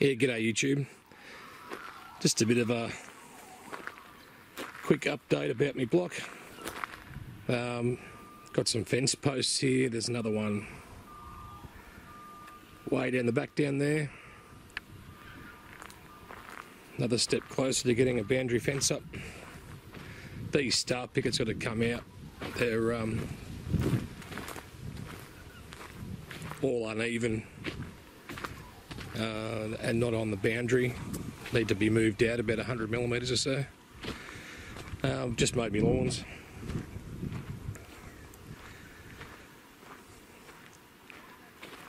Yeah, g'day YouTube. Just a bit of a quick update about my block. Got some fence posts here. There's another one way down the back down there. Another step closer to getting a boundary fence up. These star pickets got to come out. They're all uneven. And not on the boundary, need to be moved out about 100 millimetres or so. Just mowed my lawns.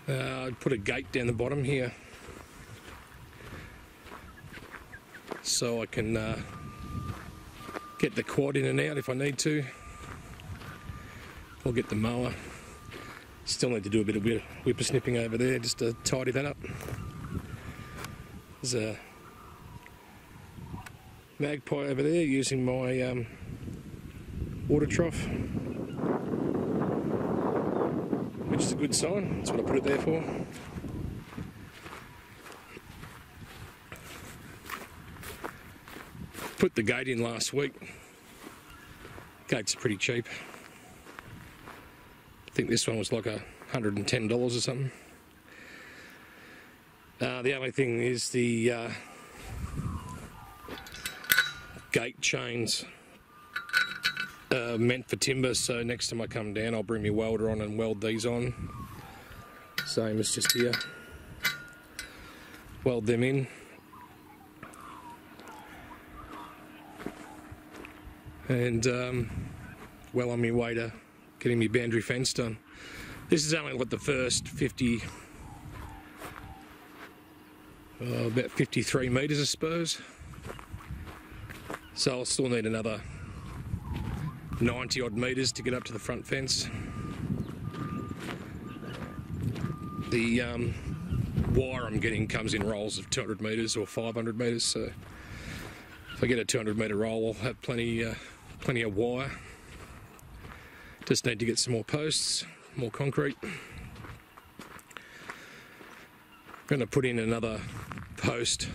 I put a gate down the bottom here so I can get the quad in and out if I need to, or get the mower. Still need to do a bit of whippersnipping over there just to tidy that up. There's a magpie over there using my water trough, which is a good sign. That's what I put it there for. Put the gate in last week. Gate's pretty cheap. I think this one was like $110 or something. The only thing is the gate chains meant for timber, so next time I come down I'll bring my welder on and weld these on. Same as just here. Weld them in. And well on my way to getting my boundary fence done. This is only what the first 53 metres I suppose, so I'll still need another 90 odd metres to get up to the front fence. The wire I'm getting comes in rolls of 200 metres or 500 metres, so if I get a 200 metre roll I'll have plenty of wire. Just need to get some more posts, more concrete. Going to put in another post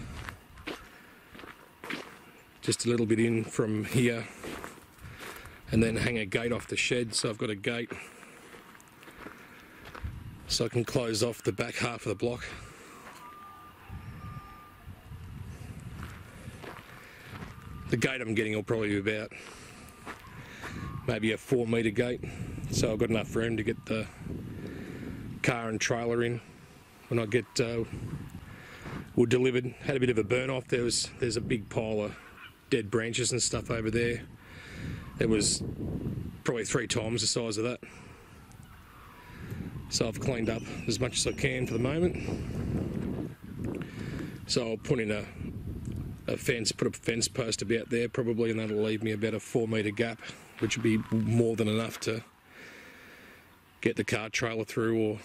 just a little bit in from here and then hang a gate off the shed, so I've got a gate so I can close off the back half of the block. The gate I'm getting will probably be about maybe a 4 metre gate, so I've got enough room to get the car and trailer in when I get wood delivered. Had a bit of a burn off. There's a big pile of dead branches and stuff over there. It was probably 3 times the size of that. So I've cleaned up as much as I can for the moment. So I'll put in a fence, put a fence post about there probably, and that'll leave me about a 4 metre gap, which would be more than enough to get the car trailer through or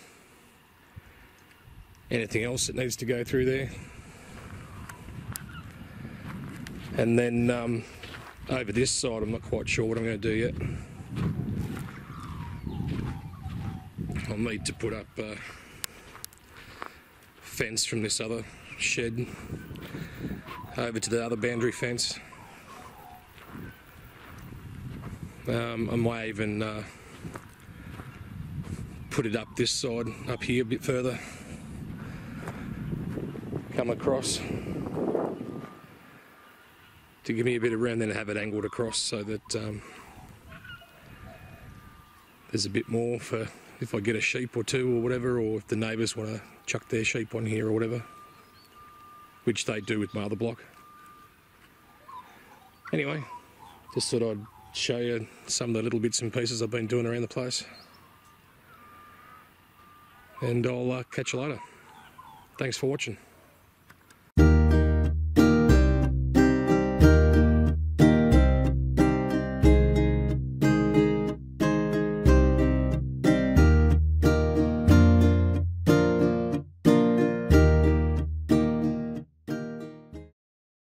anything else that needs to go through there. And then over this side I'm not quite sure what I'm going to do yet. I'll need to put up a fence from this other shed over to the other boundary fence. I might even put it up this side, up here a bit further. Come across to give me a bit of room, then have it angled across so that there's a bit more for if I get a sheep or two or whatever, or if the neighbours want to chuck their sheep on here or whatever, which they do with my other block. Anyway, just thought I'd show you some of the little bits and pieces I've been doing around the place, and I'll catch you later. Thanks for watching.